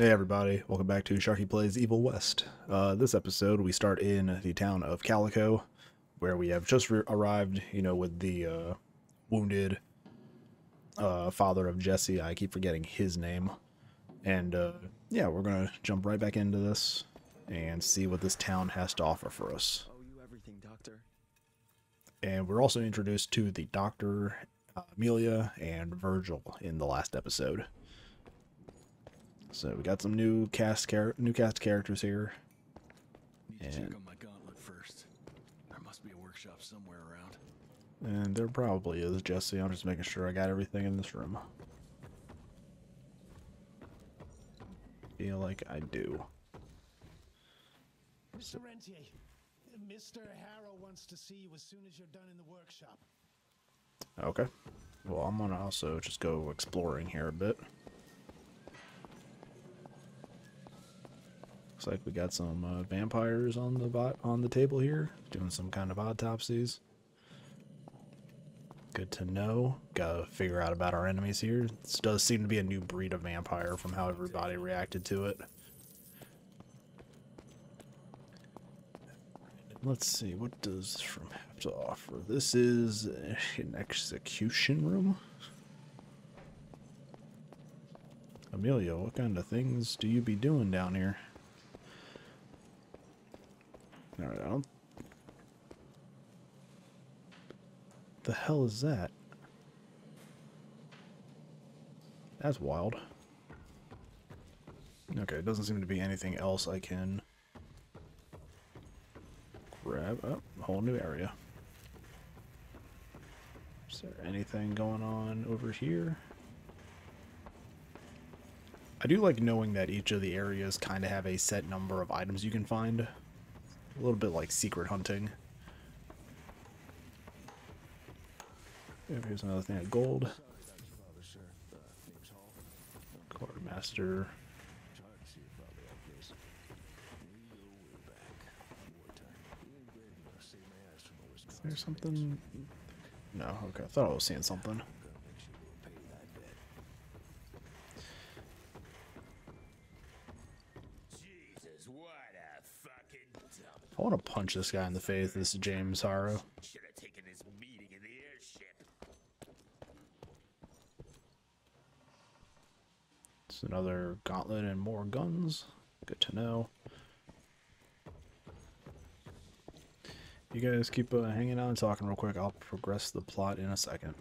Hey everybody, welcome back to Sharky Plays Evil West. This episode we start in the town of Calico, where we have just arrived, you know, with the wounded father of Jesse. I keep forgetting his name. And yeah, we're gonna jump right back into this and see what this town has to offer for us. Oh, you everything, Doctor. And we're also introduced to the Doctor, Amelia, and Virgil in the last episode. So we got some new cast characters here. Need to check on my gauntlet first. There must be a workshop somewhere around. And there probably is, Jesse. I'm just making sure I got everything in this room. Feel like I do. Mr. Rentier, Mr. Harrow wants to see you as soon as you're done in the workshop. Okay. Well, I'm gonna also just go exploring here a bit. Looks like we got some vampires on the table here, doing some kind of autopsies. Good to know. Gotta figure out about our enemies here. This does seem to be a new breed of vampire from how everybody reacted to it. Let's see, what does this room have to offer? This is an execution room. Amelia, what kind of things do you be doing down here? Alright, I don't... The hell is that? That's wild. Okay, it doesn't seem to be anything else I can grab. Oh, whole new area. Is there anything going on over here? I do like knowing that each of the areas kind of have a set number of items you can find. A little bit like secret hunting. Here's another thing at gold. Quartermaster. Is there something? No, okay. I thought I was seeing something. I want to punch this guy in the face, this James Harrow. Should have taken his meeting in the airship. It's another gauntlet and more guns. Good to know. You guys keep hanging out and talking real quick. I'll progress the plot in a second.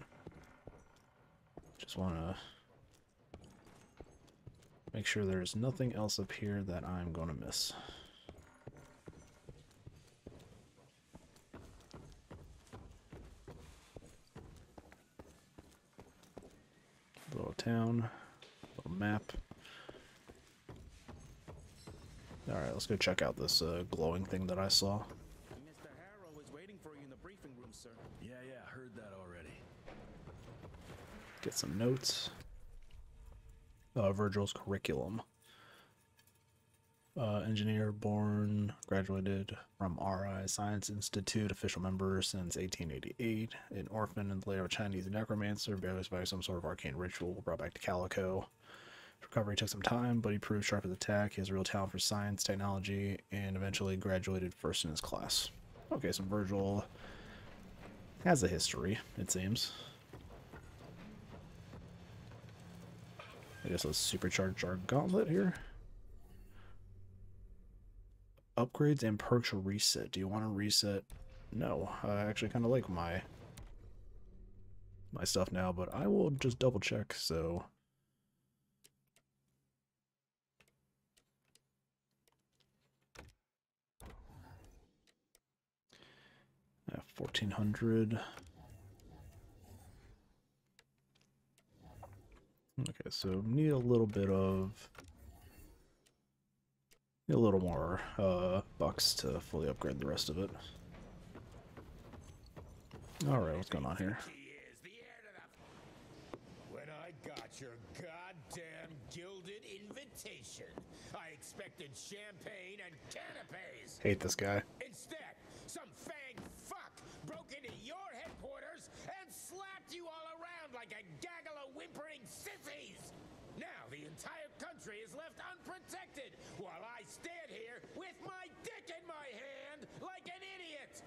Just want to make sure there's nothing else up here that I'm going to miss. Town, little map. All right, let's go check out this glowing thing that I saw. Mr. Harrow is waiting for you in the briefing room, sir. Yeah, heard that already. Get some notes. Virgil's curriculum. Engineer, born, graduated from R.I. Science Institute, official member since 1888, an orphan in the lair of a Chinese necromancer, barely survived some sort of arcane ritual, brought back to Calico. His recovery took some time, but he proved sharp as attack. He has a real talent for science, technology, and eventually graduated first in his class. Okay, so Virgil has a history, it seems. I guess let's supercharge our gauntlet here. Upgrades and perks reset. Do you want to reset? No, I actually kind of like my stuff now, but I will just double check. So yeah, 1400. Okay, so need a little more bucks to fully upgrade the rest of it. Alright, what's going on here? When I got your goddamn gilded invitation, I expected champagne and canapes. Hate this guy. Instead, some fang fuck broke into your headquarters and slapped you all around like a gaggle of whimpering sissies. Now the entire country country is left unprotected while I stand here with my dick in my hand like an idiot.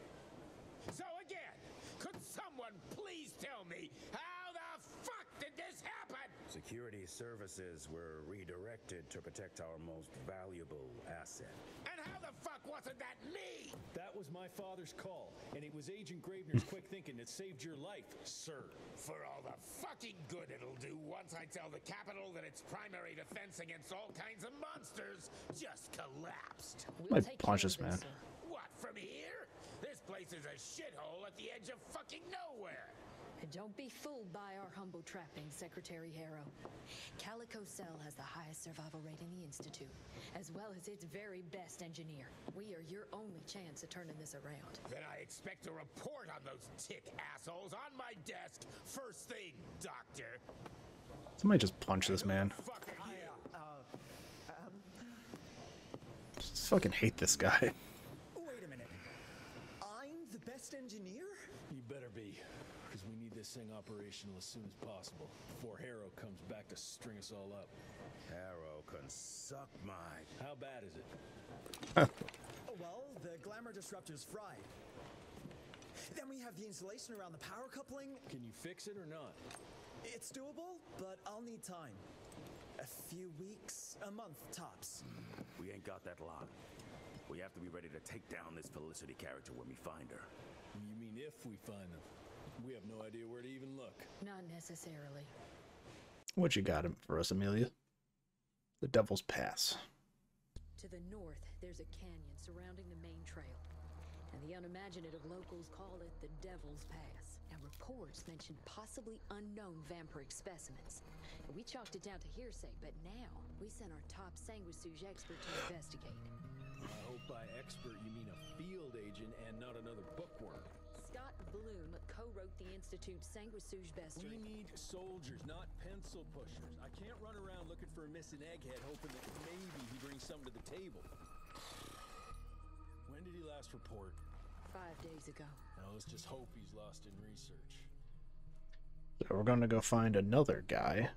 So again, could someone please tell me how the fuck did this happen? Security services were redirected to protect our most valuable asset. And how the fuck wasn't that me? That was my father's call, and it was Agent Gravenor's quick thinking that saved your life, sir. For all the fucking good it'll do once I tell the Capitol that its primary defense against all kinds of monsters just collapsed. We'll take care of this, sir. What, from here? This place is a shithole at the edge of fucking nowhere. And don't be fooled by our humble trappings, Secretary Harrow. Calico Cell has the highest survival rate in the Institute, as well as its very best engineer. We are your only chance of turning this around. Then I expect a report on those tick assholes on my desk first thing, Doctor. Somebody just punch this man. I just fucking hate this guy. Wait a minute. I'm the best engineer? You better be. Because we need this thing operational as soon as possible, before Harrow comes back to string us all up. Harrow can suck mine. How bad is it? Well, the glamour disruptor's fried. Then we have the insulation around the power coupling. Can you fix it or not? It's doable, but I'll need time. A few weeks, a month tops. We ain't got that long. We have to be ready to take down this Felicity character when we find her. You mean if we find them? We have no idea where to even look. Not necessarily. What you got for us, Amelia? The Devil's Pass. To the north, there's a canyon surrounding the main trail. And the unimaginative locals call it the Devil's Pass. Now, reports mentioned possibly unknown vampiric specimens. And we chalked it down to hearsay, but now we sent our top sanguisuge expert to investigate. I hope by expert you mean a field agent and not another bookworm. Scott Bloom co-wrote the Institute's sanguisuge bestiary. We need soldiers, not pencil pushers. I can't run around looking for a missing egghead hoping that maybe he brings something to the table. When did he last report? 5 days ago. Now let's just hope he's lost in research. So we're going to go find another guy.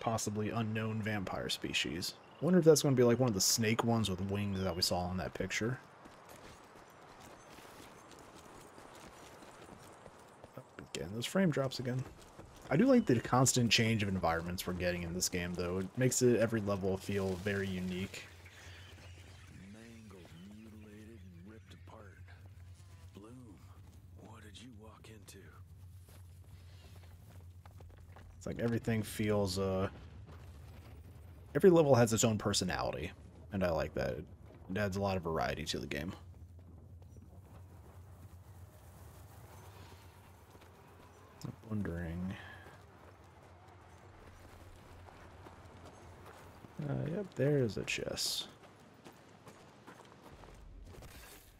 Possibly unknown vampire species. I wonder if that's going to be like one of the snake ones with wings that we saw in that picture. Again, those frame drops again. I do like the constant change of environments we're getting in this game, though. It makes it every level feel very unique. Mangled, mutilated, and ripped apart. Bloom, what did you walk into? It's like everything feels, every level has its own personality, and I like that. It adds a lot of variety to the game. I'm wondering... yep, there's a chest.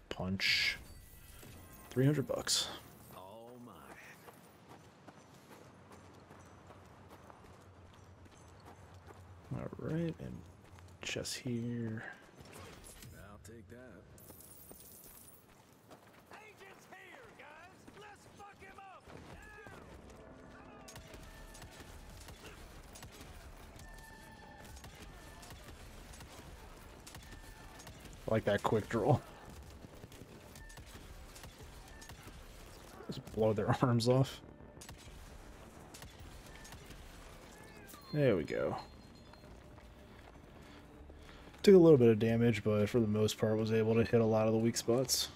Punch. $300. Alright, and chest here. I'll take that. Agent's here, guys! Let's fuck him up! I like that quick draw. Just blow their arms off. There we go. Took a little bit of damage, but for the most part was able to hit a lot of the weak spots.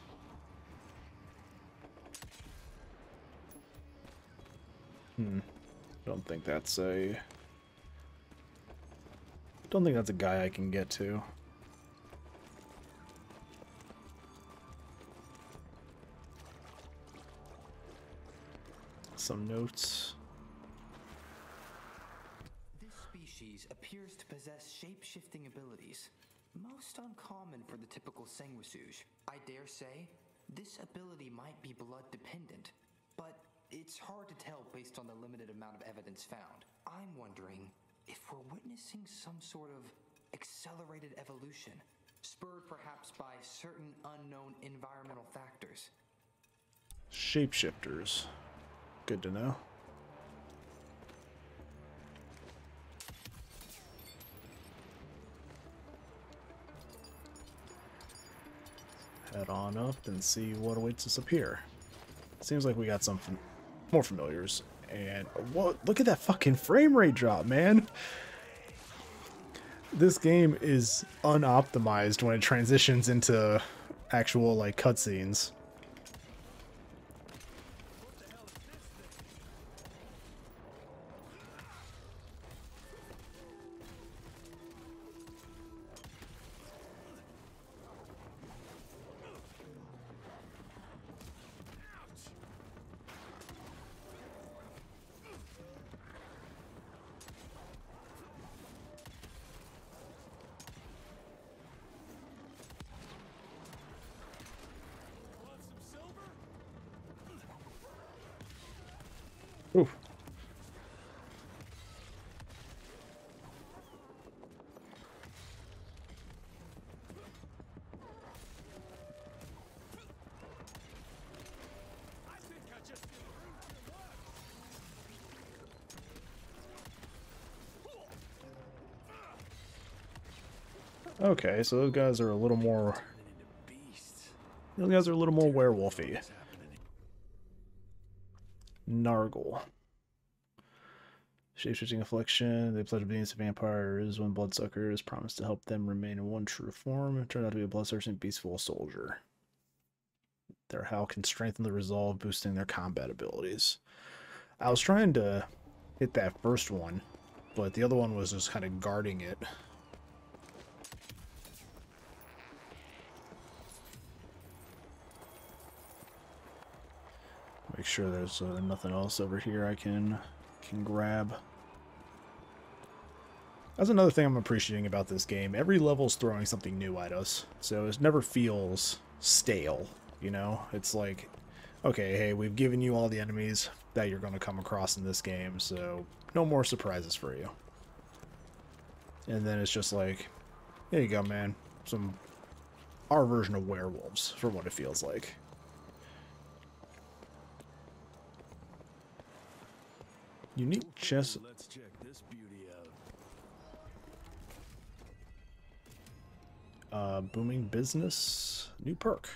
Don't think that's a... Don't think that's a guy I can get to. Some notes. This species appears to possess shape-shifting abilities. Most uncommon for the typical sanguisuge. I dare say, this ability might be blood-dependent, but it's hard to tell based on the limited amount of evidence found. I'm wondering if we're witnessing some sort of accelerated evolution, spurred perhaps by certain unknown environmental factors. Shapeshifters. Good to know. Head on up and see what awaits us up here. Seems like we got some more familiars. And what? Look at that fucking frame rate drop, man. This game is unoptimized when it transitions into actual like cutscenes. Oof. Okay, so those guys are a little more. Those guys are a little more werewolfy. Nargle. Shape-shifting affliction. They pledge obedience to vampires when bloodsuckers promise to help them remain in one true form. It turned out to be a bloodthirsty, peaceful soldier. Their howl can strengthen the resolve, boosting their combat abilities. I was trying to hit that first one, but the other one was just kind of guarding it. Make sure there's nothing else over here I can grab. That's another thing I'm appreciating about this game. Every level's throwing something new at us, so it never feels stale, you know? It's like, okay, hey, we've given you all the enemies that you're going to come across in this game, so no more surprises for you. And then it's just like, there you go, man. Our version of werewolves, for what it feels like. Unique chest. Let's check this beauty out. Booming business. New perk.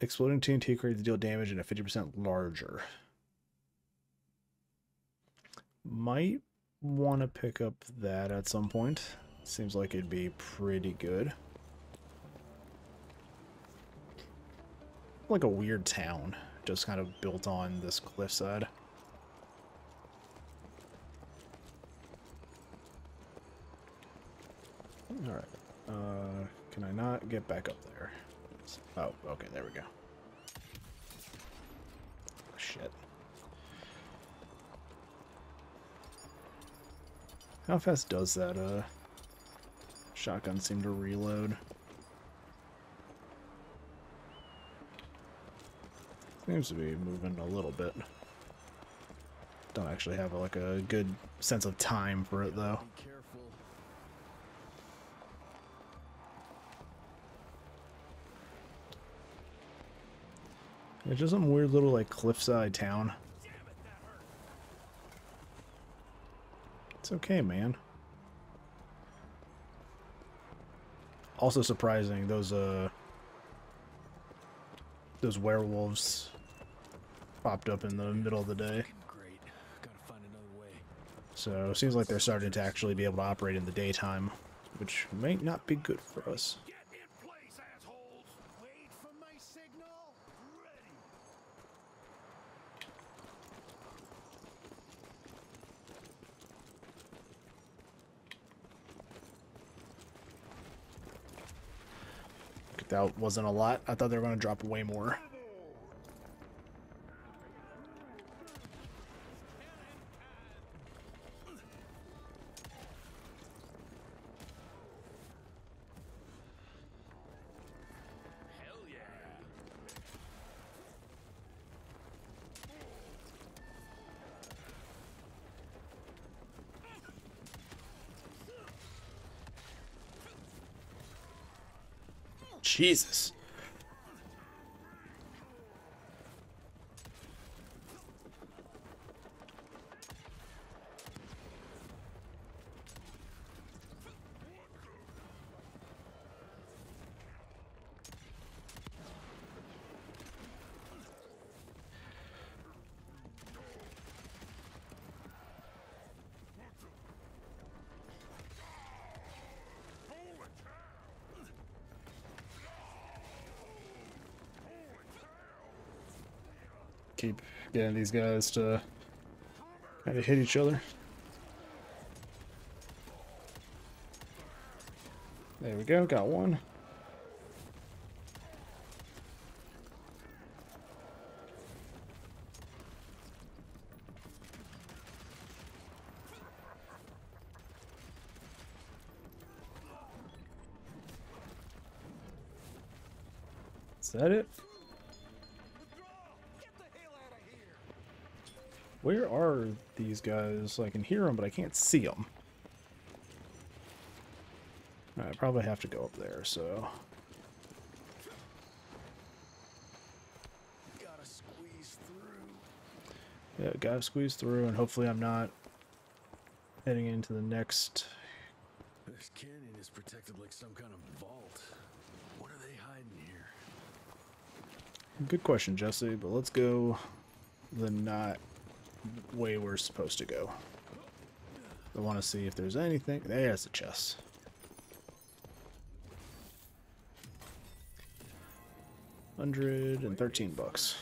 Exploding TNT creates deal damage and a 50% larger. Might want to pick up that at some point. Seems like it'd be pretty good. Like a weird town just kind of built on this cliffside. All right, can I not get back up there? Oh, okay, there we go. Shit. How fast does that shotgun seem to reload? Seems to be moving a little bit. Don't actually have like a good sense of time for it though. It's just some weird little like cliffside town. It's okay, man. Also surprising, those werewolves popped up in the middle of the day. Great. Gotta find another way. So it seems like they're starting to actually be able to operate in the daytime, which may not be good for us. Get in place, assholes! Wait for my signal. Ready. That wasn't a lot. I thought they were going to drop way more. Jesus. keep getting these guys to kind of hit each other. There we go, got one. Is that it? Where are these guys? I can hear them, but I can't see them. I probably have to go up there, so... Gotta squeeze through. Yeah, gotta squeeze through, and hopefully I'm not heading into the next... This canyon is protected like some kind of vault. What are they hiding here? Good question, Jesse, but let's go the not way we're supposed to go. I want to see if there's anything. There's a chest. $113.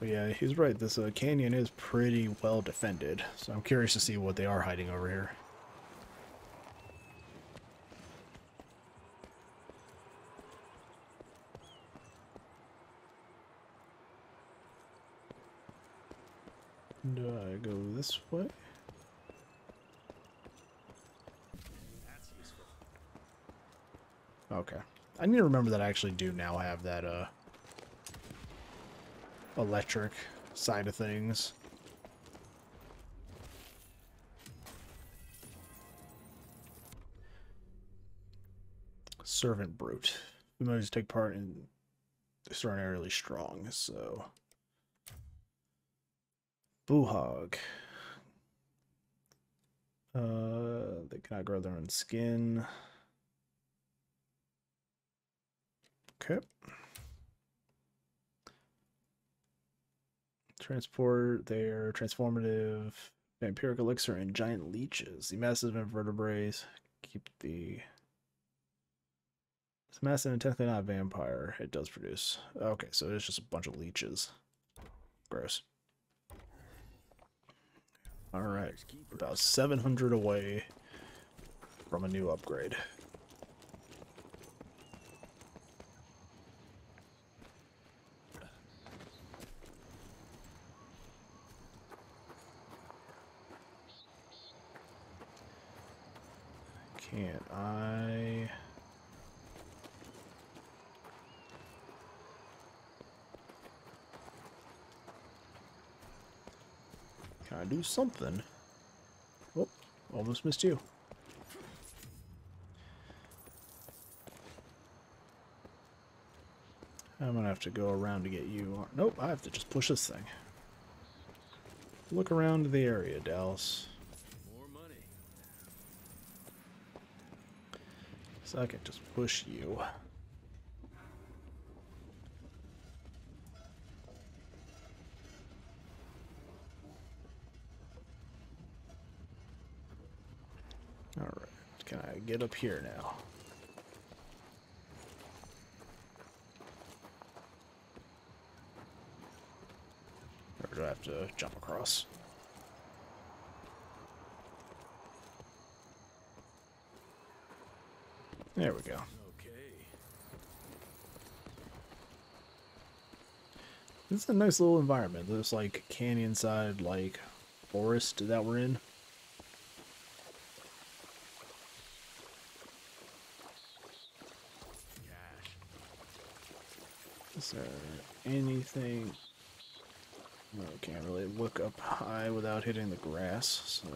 But yeah, he's right. This canyon is pretty well defended, so I'm curious to see what they are hiding over here. Do I go this way? That's useful. Okay. I need to remember that I actually do now have that electric side of things. Servant brute. We might just take part in extraordinarily strong, so... Boohog. They cannot grow their own skin. Okay. Transport their transformative vampiric elixir and giant leeches. The massive invertebrates keep the... It's massive and technically not a vampire. It does produce. Okay, so it's just a bunch of leeches. Gross. Alright, about 700 away from a new upgrade. Can't I... I do something. Oh, almost missed you. I'm gonna have to go around to get you. Nope, I have to just push this thing. Look around the area, Dallas. More money. So I can just push you. Get up here now. Or do I have to jump across? There we go. Okay. This is a nice little environment. This like canyon side, like forest that we're in. Is there anything? No, I can't really look up high without hitting the grass, so...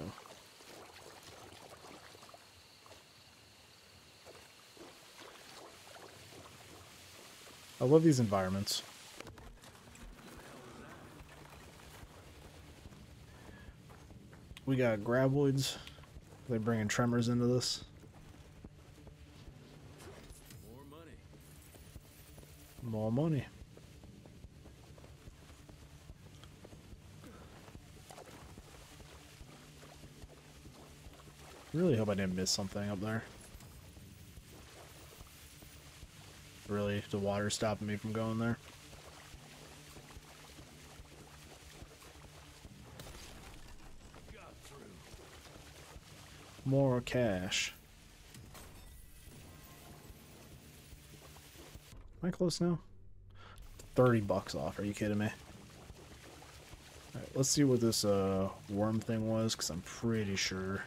I love these environments. We got graboids. Are they bringing tremors into this? More money. Really hope I didn't miss something up there. really the water stopping me from going there. More cash. Am I close now? 30 bucks off, are you kidding me? Alright, let's see what this worm thing was, because I'm pretty sure.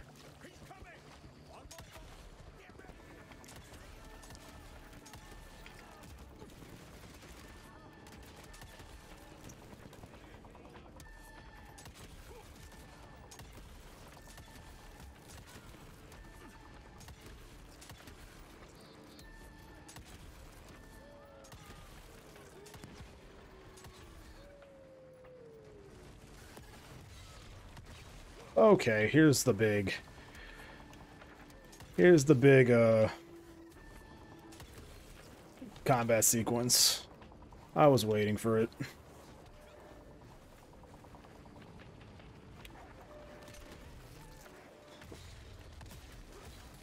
Okay, here's the big combat sequence. I was waiting for it.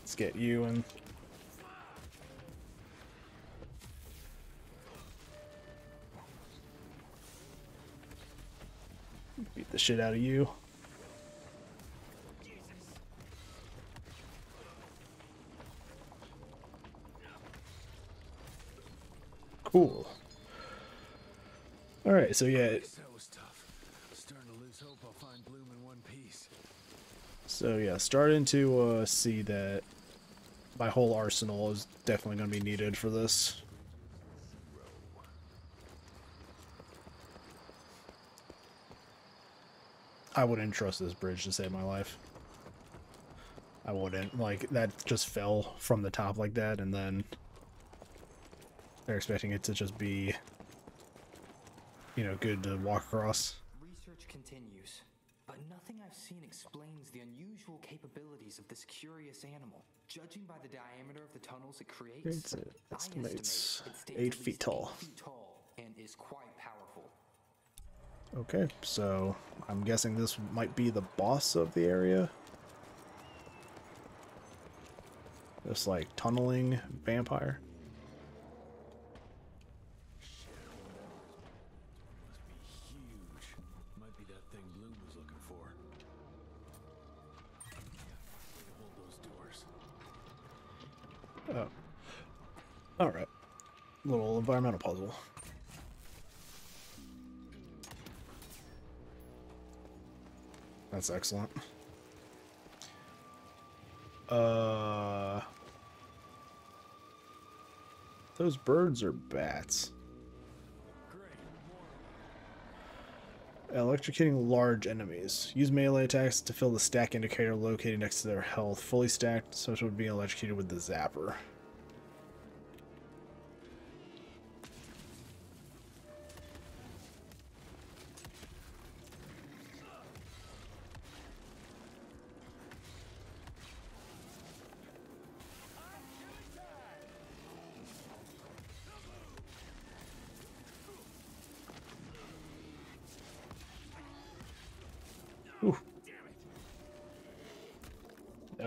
Let's get you in. Beat the shit out of you. Cool. All right, so yeah. So yeah, starting to see that my whole arsenal is definitely going to be needed for this. I wouldn't trust this bridge to save my life. I wouldn't. Like, that just fell from the top like that, and then they're expecting it to just be, you know, good to walk across. Research continues, but nothing I've seen explains the unusual capabilities of this curious animal. Judging by the diameter of the tunnels it creates, it's 8 feet tall. 8 feet tall and is quite powerful. Okay, so I'm guessing this might be the boss of the area. This, like, tunneling vampire. Alright. Little environmental puzzle. That's excellent. Those birds are bats. Electrocuting large enemies. Use melee attacks to fill the stack indicator located next to their health. Fully stacked, so it would be electrocuted with the zapper.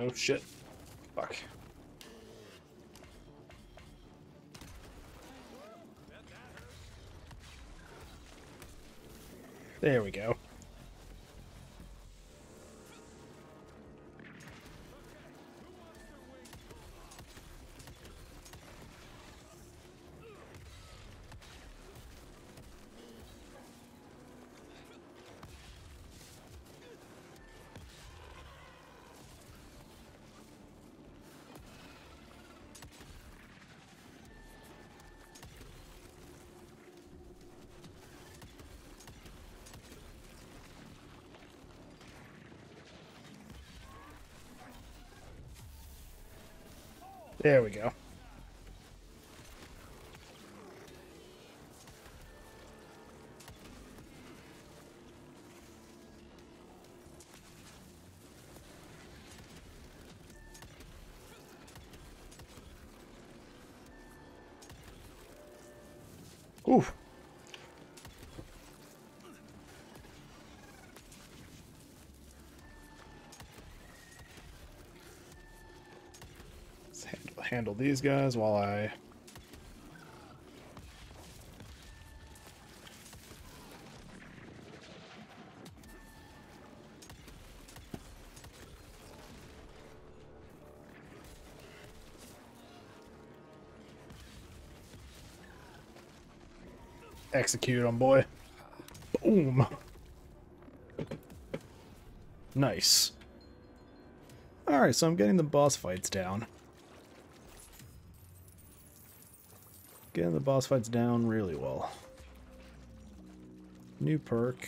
Oh shit. Fuck. There we go. There we go. Oof. Handle these guys while I Execute him, boy. Boom. Nice. Alright, so I'm getting the boss fights down. Getting the boss fights down really well. New perk.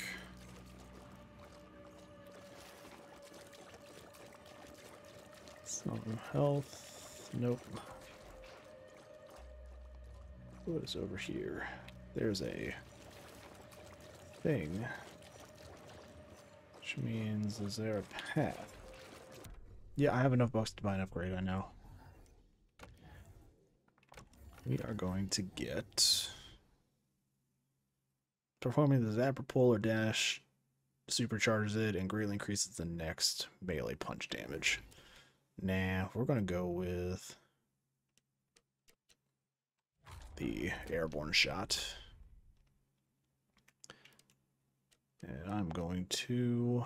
Some health. Nope. What is over here? There's a thing. Which means, is there a path? Yeah, I have enough bucks to buy an upgrade, I know. We are going to get... Performing the zapper pull or dash supercharges it and greatly increases the next melee punch damage. Nah, we're going to go with the airborne shot. And I'm going to...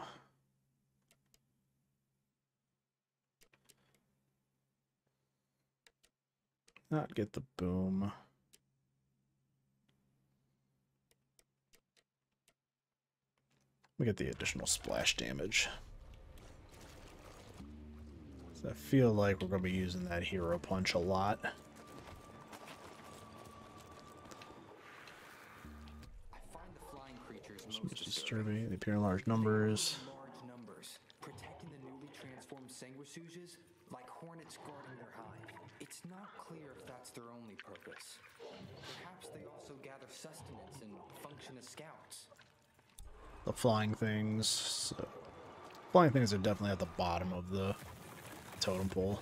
not get the boom. We get the additional splash damage. So I feel like we're going to be using that hero punch a lot. It's disturbing. They appear in large numbers. Protecting the newly transformed sanguisuges like hornets guarding their hive. It's not clear if that's their only purpose. Perhaps they also gather sustenance and function as scouts. The flying things. So, flying things are definitely at the bottom of the totem pole.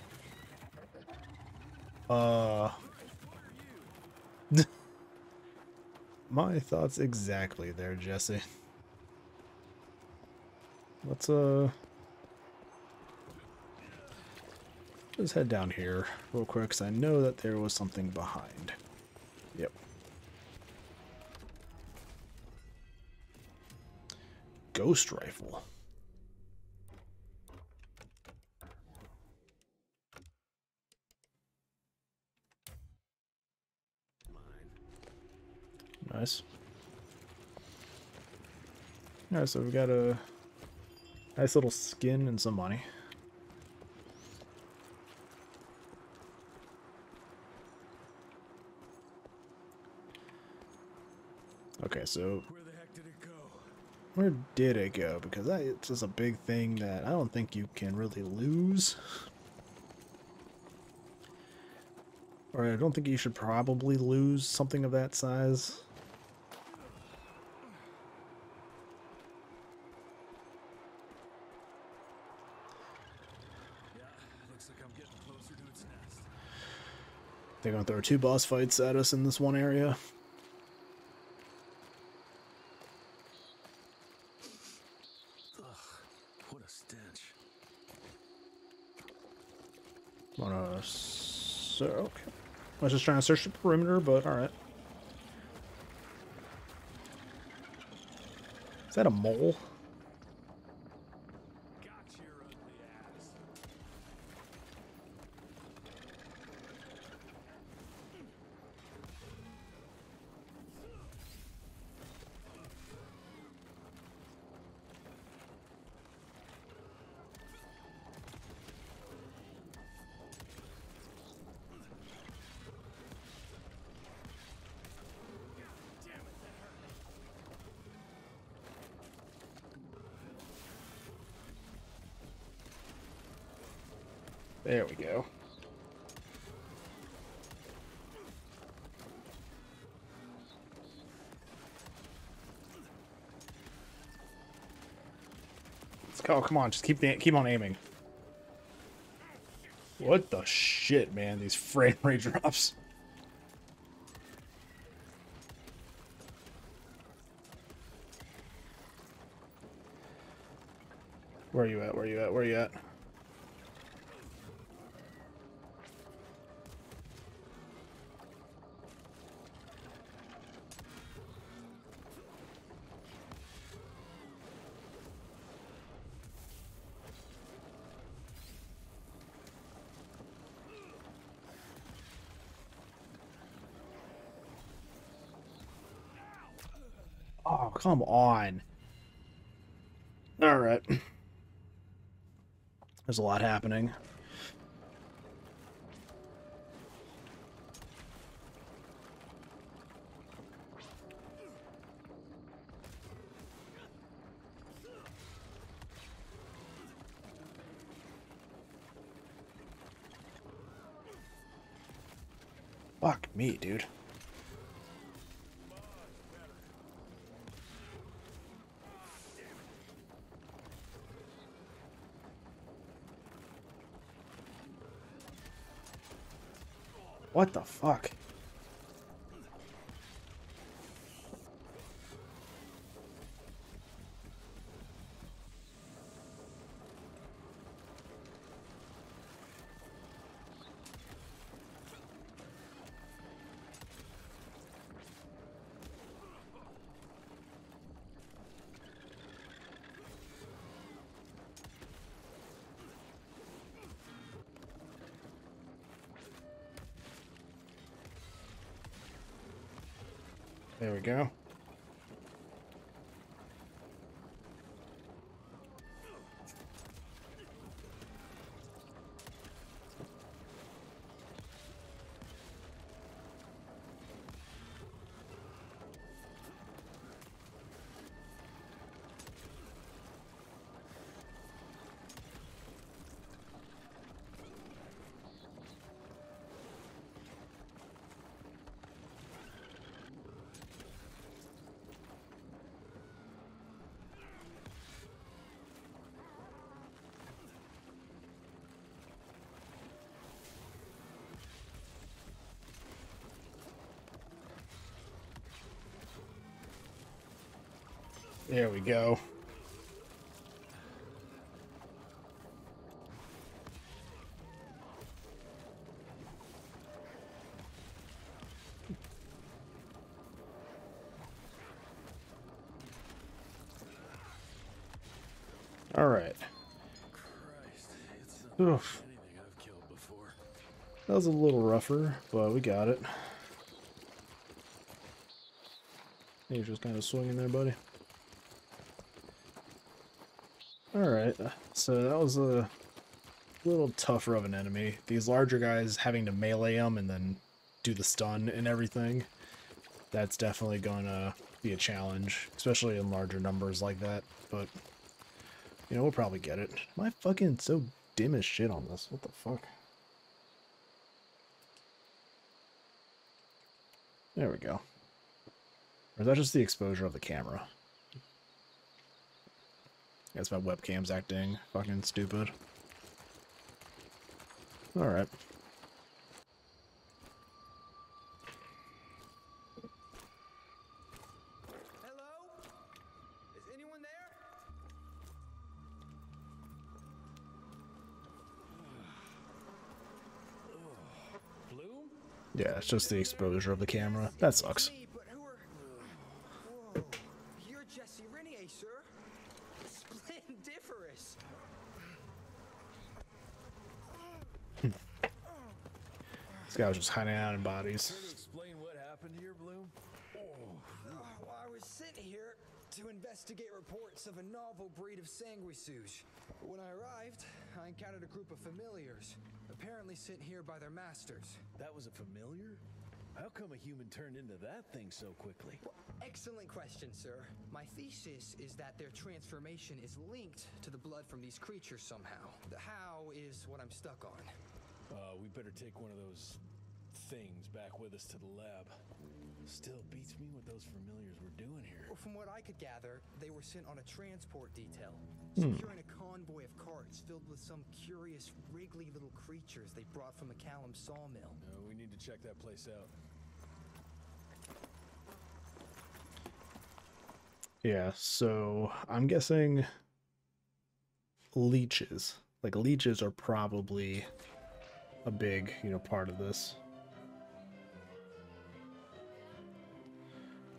My thoughts exactly there, Jesse. Let's just head down here real quick, because I know that there was something behind. Yep. Ghost rifle. Nice. Alright, so we've got a nice little skin and some money. Okay, so where did it go? Because it's just a big thing that I don't think you can really lose. Or I don't think you should probably lose something of that size. Yeah, looks like I'm getting closer to its nest. They're gonna throw two boss fights at us in this one area. So, okay. I was just trying to search the perimeter, but alright. Is that a mole? There we go. Let's go. Come on, just keep on aiming. What the shit, man? These frame rate drops. Where are you at? Where are you at? Where are you at? Oh, come on. All right. There's a lot happening. Fuck me, dude. What the fuck? There we go. There we go. All right. Christ, it's not anything I've killed before. That was a little rougher, but we got it. You're just kind of swinging there, buddy. Alright, so that was a little tougher of an enemy. These larger guys having to melee them and then do the stun and everything, that's definitely gonna be a challenge, especially in larger numbers like that, but, you know, we'll probably get it. Am I fucking so dim as shit on this? What the fuck? There we go. Or is that just the exposure of the camera? Guess my webcam's acting fucking stupid. Alright. Hello? Is anyone there? Bloom? Yeah, it's just the exposure of the camera. That sucks. This guy was just hiding out in bodies. Can you explain what happened here, Bloom? Oh, well, I was sent here to investigate reports of a novel breed of sanguisuge. When I arrived, I encountered a group of familiars, apparently sent here by their masters. That was a familiar? How come a human turned into that thing so quickly? Well, excellent question, sir. My thesis is that their transformation is linked to the blood from these creatures somehow. The how is what I'm stuck on. We better take one of those things back with us to the lab. Still beats me what those familiars were doing here. Well, from what I could gather, they were sent on a transport detail, securing a convoy of carts filled with some curious, wriggly little creatures they brought from McCallum's sawmill. We need to check that place out. Yeah, so I'm guessing leeches. Like, leeches are probably a big, you know, part of this.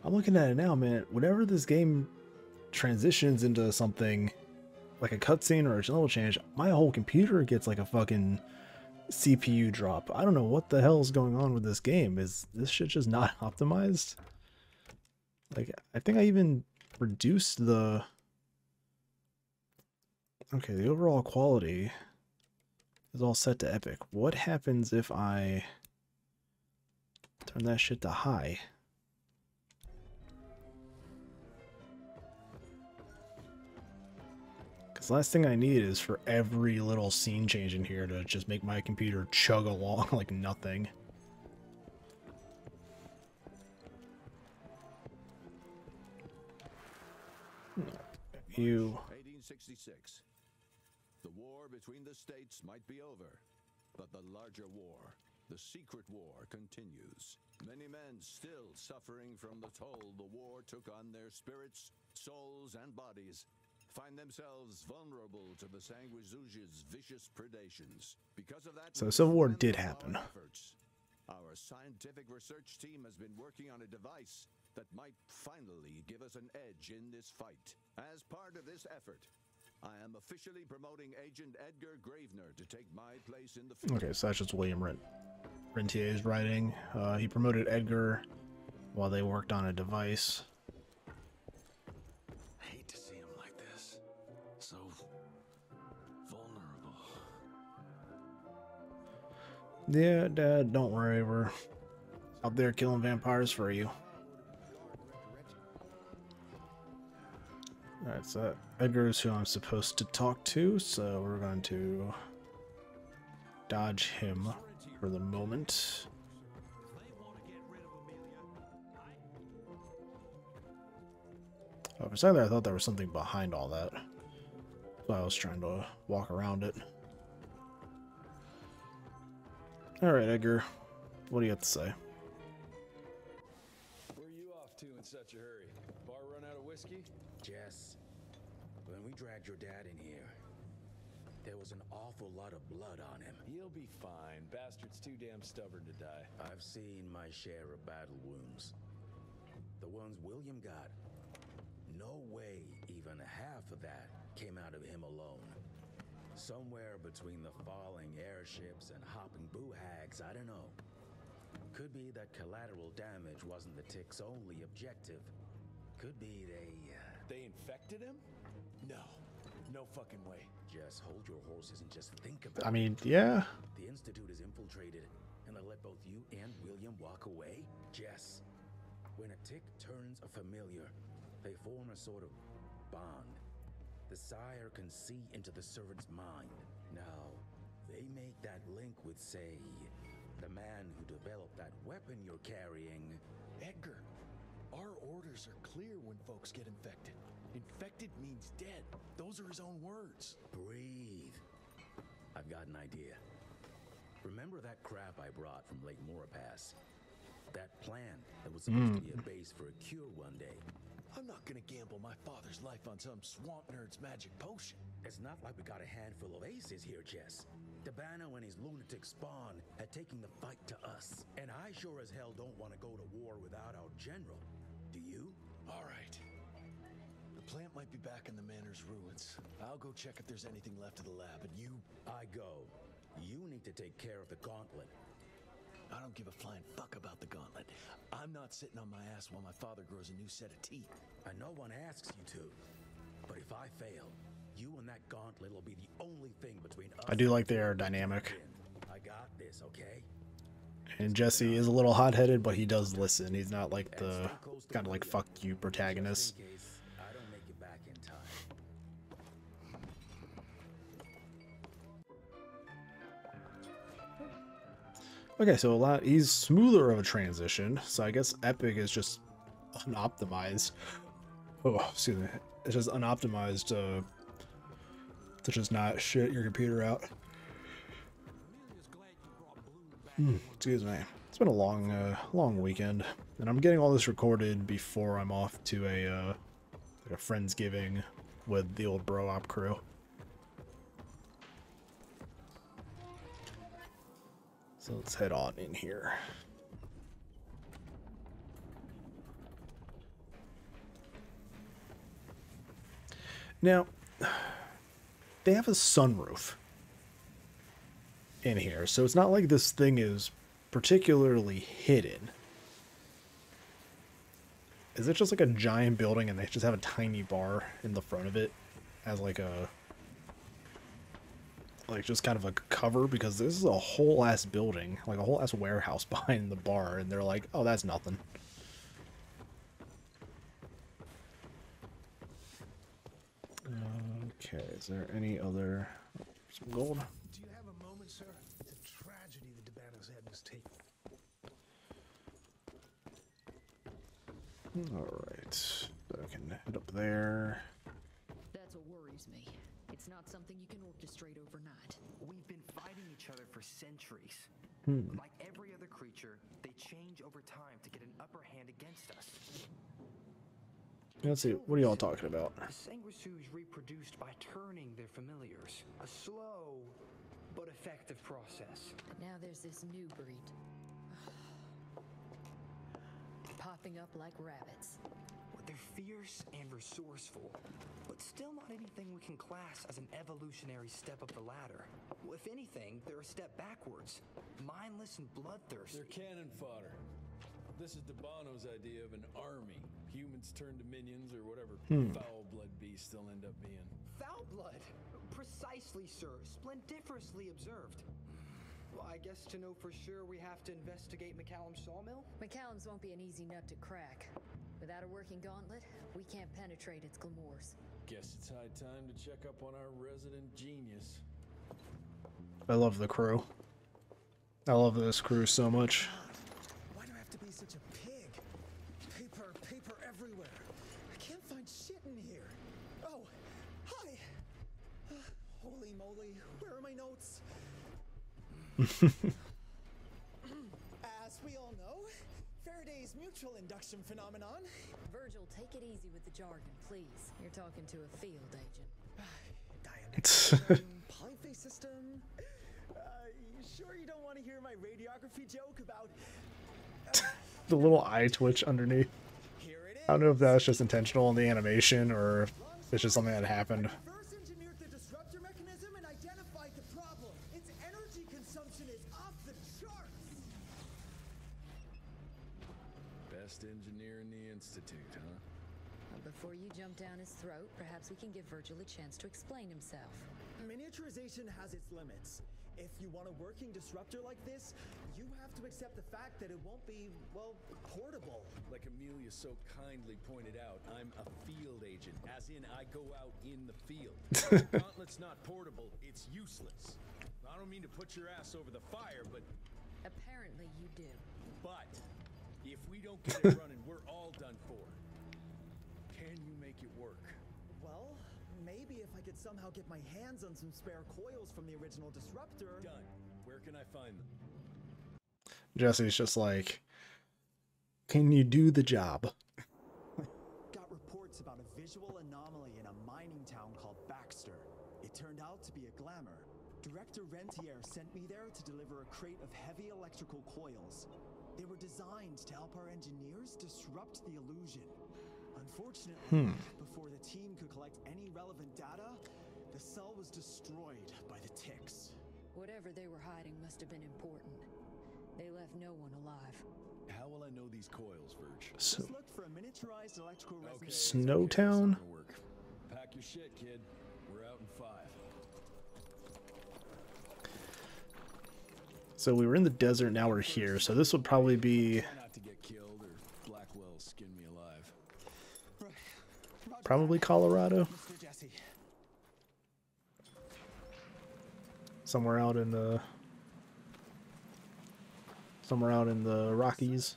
I'm looking at it now, man. Whenever this game transitions into something like a cutscene or a level change, my whole computer gets like a fucking CPU drop. I don't know what the hell is going on with this game. Is this shit just not optimized? Like, I think I even reduced the... Okay, the overall quality is all set to epic. What happens if I turn that shit to high? Because last thing I need is for every little scene change in here to just make my computer chug along like nothing. You... 1866. The war between the states might be over, but the larger war, the secret war, continues. Many men still suffering from the toll the war took on their spirits, souls, and bodies find themselves vulnerable to the sanguisuge's vicious predations. Because of that, so civil war did happen. Our scientific research team has been working on a device that might finally give us an edge in this fight. As part of this effort, I am officially promoting Agent Edgar Gravenor to take my place in the field. Okay, so that's just William Rint. Rentier is writing. He promoted Edgar while they worked on a device. I hate to see him like this. So vulnerable. Yeah, Dad, don't worry. We're out there killing vampires for you. Alright, so Edgar is who I'm supposed to talk to, so we're going to dodge him for the moment. Oh, for a second there, I thought there was something behind all that, so I was trying to walk around it. Alright, Edgar, what do you have to say? Where are you off to in such a hurry? Bar run out of whiskey? Jess, when we dragged your dad in here, there was an awful lot of blood on him. He'll be fine. Bastard's too damn stubborn to die. I've seen my share of battle wounds. The ones William got, no way even half of that came out of him alone. Somewhere between the falling airships and hopping boo-hags, I don't know. Could be that collateral damage wasn't the tick's only objective. Could be they infected him? No. No fucking way. Just hold your horses and just think about it. I mean, yeah. The Institute is infiltrated and they let both you and William walk away? Jess, when a tick turns a familiar, they form a sort of bond. The sire can see into the servant's mind. Now, they make that link with, say, the man who developed that weapon you're carrying. Edgar. Our orders are clear when folks get infected. Infected means dead. Those are his own words. Breathe. I've got an idea. Remember that crap I brought from Lake Moripass? That plan that was supposed to be a base for a cure one day. I'm not gonna gamble my father's life on some swamp nerd's magic potion. It's not like we got a handful of aces here, Jess. D'Abano and his lunatic spawn had taken the fight to us. And I sure as hell don't want to go to war without our general. Do you? All right. The plant might be back in the manor's ruins. I'll go check if there's anything left of the lab, and you... I go. You need to take care of the gauntlet. I don't give a flying fuck about the gauntlet. I'm not sitting on my ass while my father grows a new set of teeth. And no one asks you to. But if I fail, you and that gauntlet will be the only thing between us. I do like their dynamic. I got this, okay? And Jesse is a little hot-headed, but he does listen. He's not like the kind of like fuck you protagonist. I don't make it back in time. Okay, so he's smoother of a transition. So I guess Epic is just unoptimized. Oh, excuse me. It's just unoptimized to just not shit your computer out. Excuse me. It's been a long weekend, and I'm getting all this recorded before I'm off to a Friendsgiving with the old bro op crew. So let's head on in here. Now, they have a sunroof in here, so it's not like this thing is particularly hidden. Is it just like a giant building and they just have a tiny bar in the front of it as like a... like just kind of like a cover? Because this is a whole ass building, like a whole ass warehouse behind the bar, and they're like, oh, that's nothing. Okay, is there any other... oh, some gold. Do you have a moment, sir? It's a tragedy the D'Abano's head was taken. Alright, so I can head up there. That's what worries me. It's not something you can orchestrate overnight. We've been fighting each other for centuries. Like every other creature, they change over time to get an upper hand against us. Let's see, what are y'all talking about? Sanguisuge reproduced by turning their familiars. A slow but effective process. But now there's this new breed. Popping up like rabbits. They're fierce and resourceful, but still not anything we can class as an evolutionary step up the ladder. Well, if anything, they're a step backwards. Mindless and bloodthirsty. They're cannon fodder. This is D'Abano's idea of an army. Humans turned to minions or whatever foul blood beasts they'll end up being. Foul blood? Precisely, sir. Splendiferously observed. Well, I guess to know for sure we have to investigate McCallum's sawmill? McCallum's won't be an easy nut to crack. Without a working gauntlet, we can't penetrate its glamours. Guess it's high time to check up on our resident genius. I love the crew. I love this crew so much. Why do I have to be such a pig? Paper, paper everywhere. I can't find shit in here. Oh, hi. Holy moly, where are my notes? As we all know, Faraday's mutual induction phenomenon. Virgil, take it easy with the jargon, please. You're talking to a field agent. Dynamic system, polyphase system. You sure you don't want to hear my radiography joke about the little eye twitch underneath? Here it is. I don't know if that was just intentional in the animation or if it's just something that happened. Engineer in the institute, huh? Well, before you jump down his throat, perhaps we can give Virgil a chance to explain himself. Miniaturization has its limits. If you want a working disruptor like this, you have to accept the fact that it won't be, well, portable. Like Amelia so kindly pointed out, I'm a field agent, as in I go out in the field. The gauntlet's not portable, it's useless. I don't mean to put your ass over the fire, but... apparently you do. But... if we don't get it running, we're all done for. Can you make it work? Well, maybe if I could somehow get my hands on some spare coils from the original disruptor. Done. Where can I find them? Jesse's just like, can you do the job? Got reports about a visual anomaly in a mining town called Baxter. It turned out to be a glamour. Director Rentier sent me there to deliver a crate of heavy electrical coils. They were designed to help our engineers disrupt the illusion. Unfortunately, before the team could collect any relevant data, the cell was destroyed by the ticks. Whatever they were hiding must have been important. They left no one alive. How will I know these coils, Virg? So, just look for a miniaturized electrical resonator. Snowtown? Pack your shit, kid. We're out in 5. So we were in the desert, now we're here. So this would probably be probably Colorado. Somewhere out in the Rockies.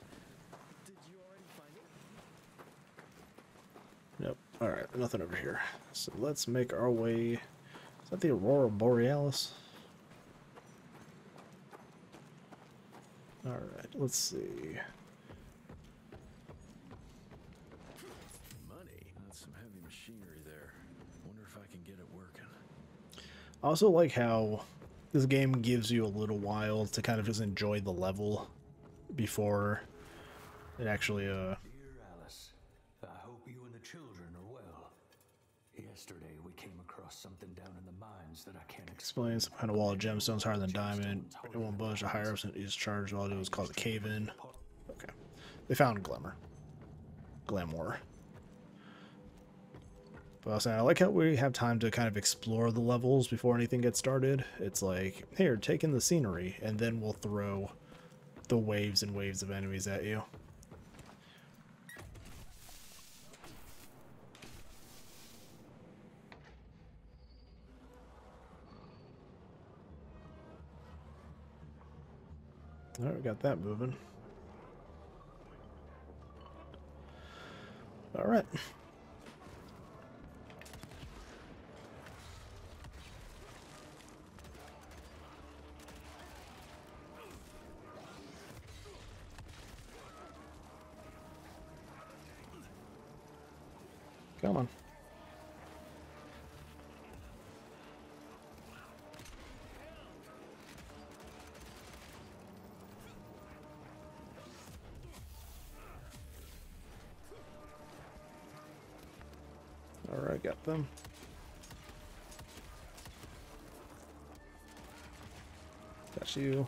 Nope. All right, nothing over here. So let's make our way. Is that the Aurora Borealis? All right, let's see. Money. That's some heavy machinery there. Wonder if I can get it working. I also like how this game gives you a little while to kind of just enjoy the level before it actually Dear Alice, I hope you and the children are well. Yesterday we came across something down in the mines that I can't explain. Some kind of wall of gemstones higher than diamond. It won't budge. The higher ups and is charged. All it was called a cave in. Okay. They found glamour. Glamour. But also, I like how we have time to kind of explore the levels before anything gets started. It's like, here, take in the scenery, and then we'll throw the waves and waves of enemies at you. Alright, we got that moving. Alright. Come on. Alright, got them. Got you.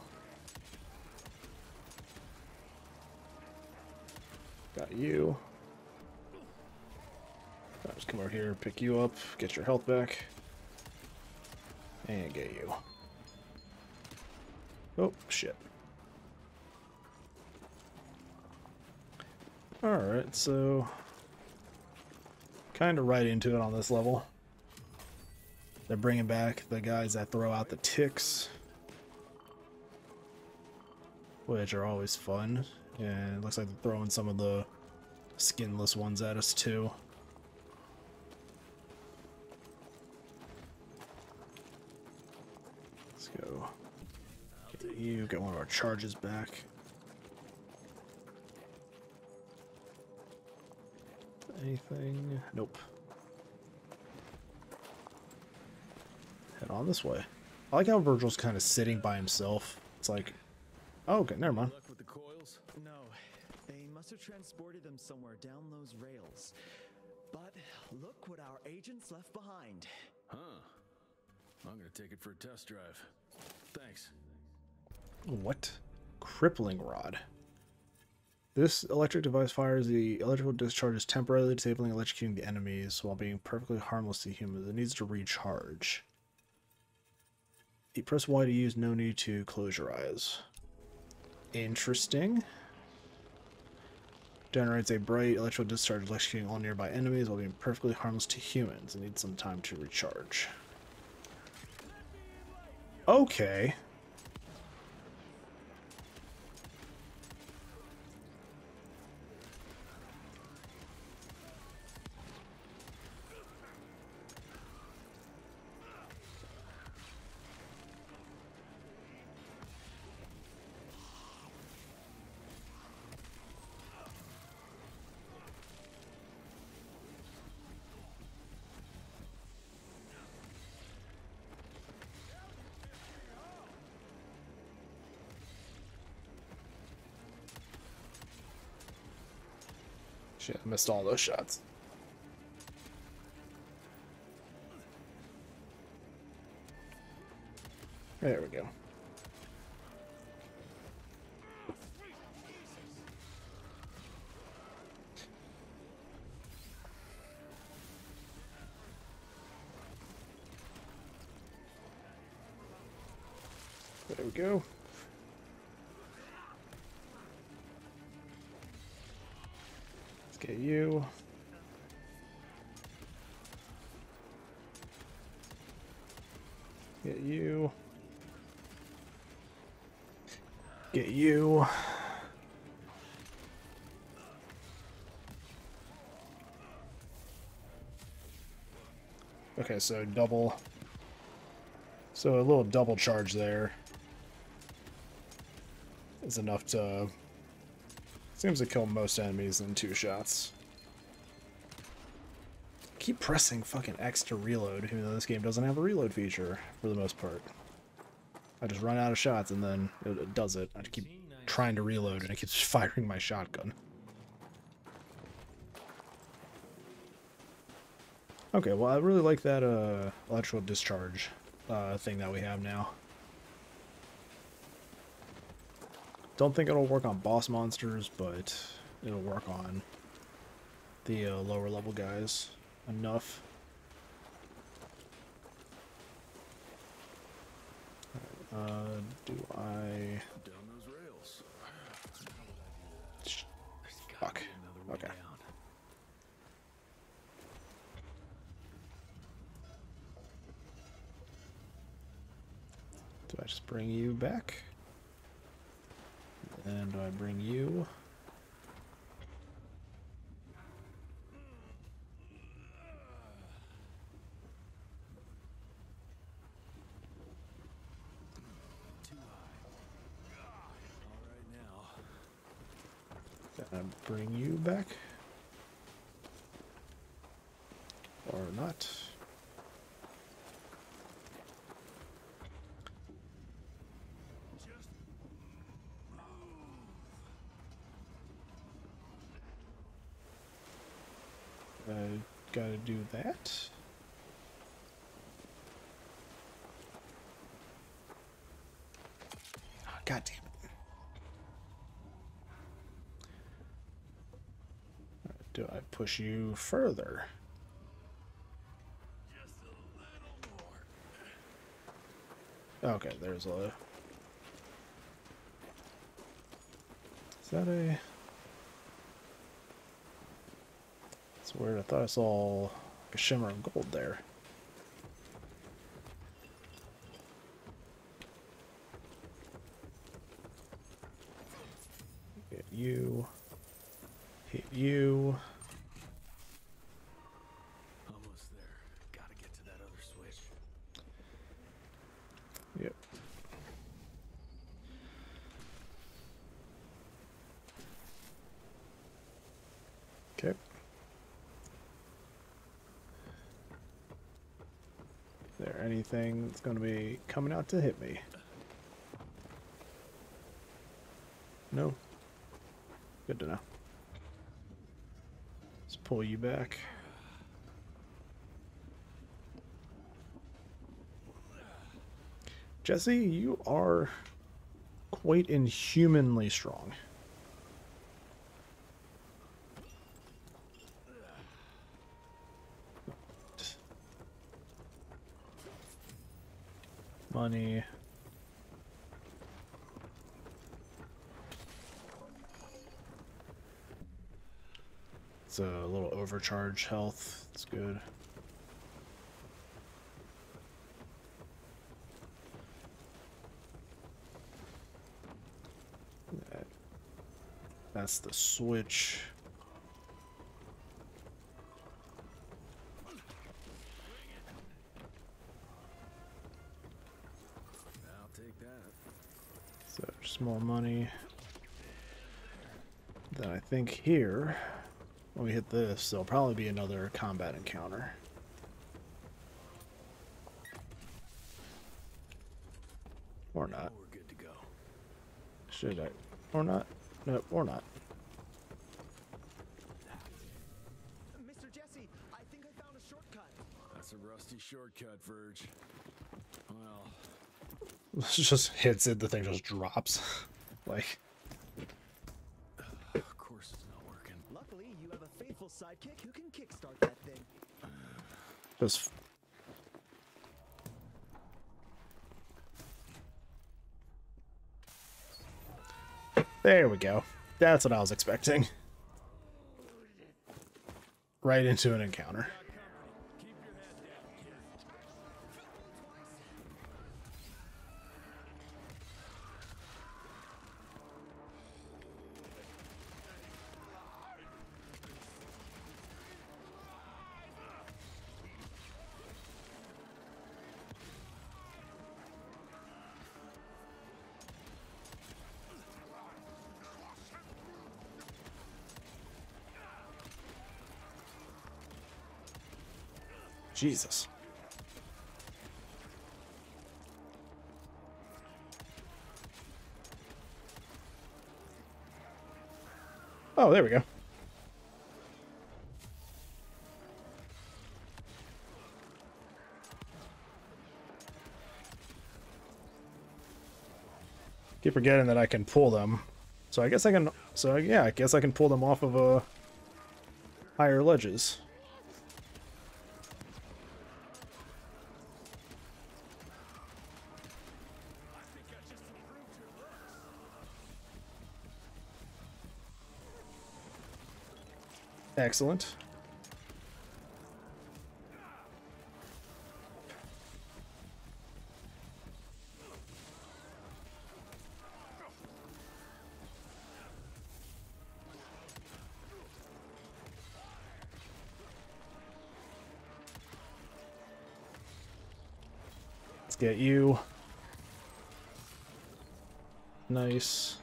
Got you. I'll just come over here, pick you up, get your health back, and get you. Oh, shit. Alright, so... kind of right into it on this level. They're bringing back the guys that throw out the ticks, which are always fun. And it looks like they're throwing some of the skinless ones at us too. Let's go. Get you, get one of our charges back. Anything? Nope. Head on this way. I like how Virgil's kind of sitting by himself. It's like, oh, okay, never mind. Luck with the coils? No, they must have transported them somewhere down those rails. But look what our agents left behind. Huh. I'm gonna take it for a test drive. Thanks. What? Crippling rod. This electric device fires the electrical discharges temporarily, disabling and electrocuting the enemies while being perfectly harmless to humans. It needs to recharge. You press Y to use, no need to close your eyes. Interesting. Generates a bright electrical discharge, electrocuting all nearby enemies while being perfectly harmless to humans. It needs some time to recharge. Okay. Shit, I missed all those shots. There we go. There we go. Get you. Get you. Get you. Okay, so double. So a little double charge there is enough to... seems to kill most enemies in 2 shots. Keep pressing fucking X to reload, even though this game doesn't have a reload feature for the most part. I just run out of shots and then it does it. I keep trying to reload and it keeps firing my shotgun. Okay, well I really like that electrical discharge thing that we have now. Don't think it'll work on boss monsters, but it'll work on the lower level guys enough. Do I... Down those rails. Fuck. Okay. Do I just bring you back? And do I bring you? Bring you back or not? I gotta do that. Oh, God damn it. Do I push you further? Just a little more. Okay, there's a... Is that a... It's weird, I thought I saw a shimmer of gold there. Get you... Hit you. Almost there. Gotta get to that other switch. Yep. Okay. Is there anything that's gonna be coming out to hit me? No. Good to know. Pull you back. Jesse, you are quite inhumanly strong. Money. It's a little overcharge health. It's good. That's the switch. I'll take that. So just more money. Then I think here. When we hit this, there'll probably be another combat encounter. Or not. We're good to go. Should I? Or not? No, or not. Mr. Jesse, I think I found a shortcut. That's a rusty shortcut, Virg. Well. This just hits it, the thing just drops. Like. Sidekick who can kickstart that thing. Just there we go. That's what I was expecting. Right into an encounter. Jesus. Oh, there we go. Keep forgetting that I can pull them. So I guess I can. So yeah, I guess I can pull them off of a higher ledges. Excellent. Let's get you. Nice.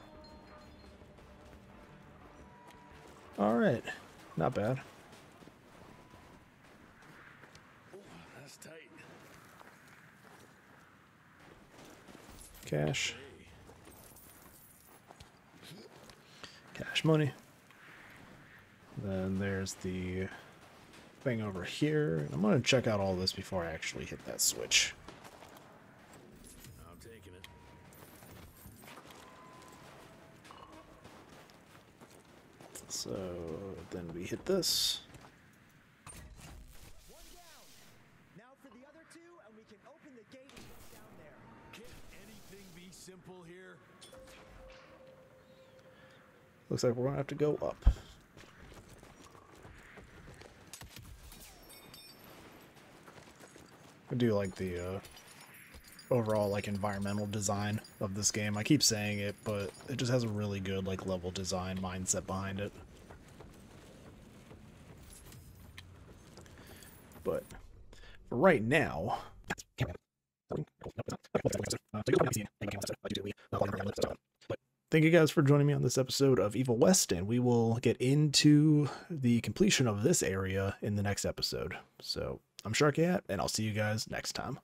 All right. Not bad. Ooh, that's tight. Cash. Cash money. Then there's the thing over here. I'm going to check out all this before I actually hit that switch. I'm taking it. So then we hit this. One down. Now for the other two, and we can open the gate and get down there. Can anything be simple here? Looks like we're gonna have to go up. I do like the overall like environmental design of this game. I keep saying it, but it just has a really good like level design mindset behind it. But for right now, thank you guys for joining me on this episode of Evil West, and we will get into the completion of this area in the next episode. So I'm SharkyHat, and I'll see you guys next time.